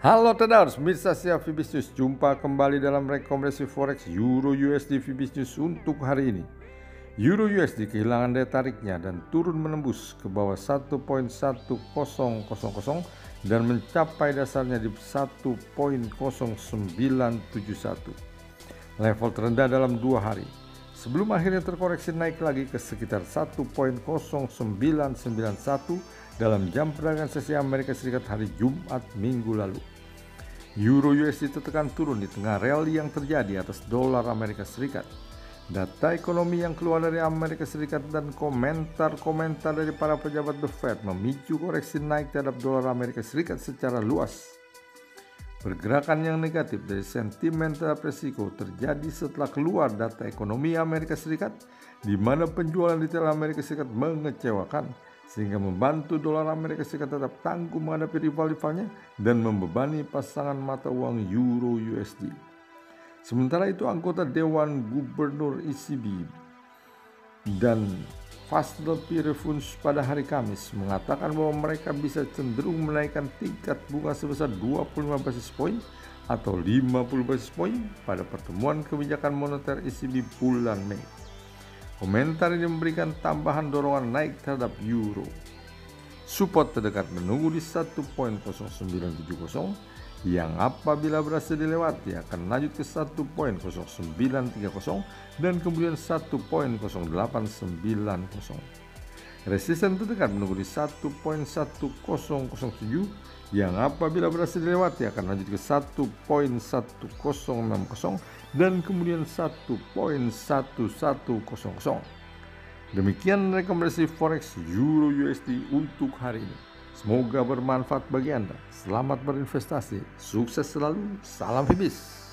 Halo traders, mirsa saya Vbis News, jumpa kembali dalam rekomendasi forex Euro USD Vbis News untuk hari ini. Euro USD kehilangan daya tariknya dan turun menembus ke bawah 1.1000 dan mencapai dasarnya di 1.0971. Level terendah dalam 2 hari. Sebelum akhirnya terkoreksi naik lagi ke sekitar 1.0991 dalam jam perdagangan sesi Amerika Serikat hari Jumat minggu lalu. Euro USD tertekan turun di tengah rally yang terjadi atas dolar Amerika Serikat. Data ekonomi yang keluar dari Amerika Serikat dan komentar-komentar dari para pejabat The Fed memicu koreksi naik terhadap dolar Amerika Serikat secara luas. Pergerakan yang negatif dari sentimen terhadap resiko terjadi setelah keluar data ekonomi Amerika Serikat, di mana penjualan retail Amerika Serikat mengecewakan, sehingga membantu dolar Amerika Serikat tetap tangguh menghadapi rival-rivalnya dan membebani pasangan mata uang Euro USD. Sementara itu, anggota Dewan Gubernur ECB dan Fastel Pierrefonds pada hari Kamis mengatakan bahwa mereka bisa cenderung menaikkan tingkat bunga sebesar 25 basis poin atau 50 basis poin pada pertemuan kebijakan moneter ECB bulan Mei. Komentar ini memberikan tambahan dorongan naik terhadap euro. Support terdekat menunggu di 1.0970 yang apabila berhasil dilewati akan lanjut ke 1.0930 dan kemudian 1.0890. Resisten terdekat menunggu di 1.1007 yang apabila berhasil dilewati akan lanjut ke 1.1060. dan kemudian 1.1100. Demikian rekomendasi forex Euro USD untuk hari ini. Semoga bermanfaat bagi Anda. Selamat berinvestasi, sukses selalu, salam Vbis.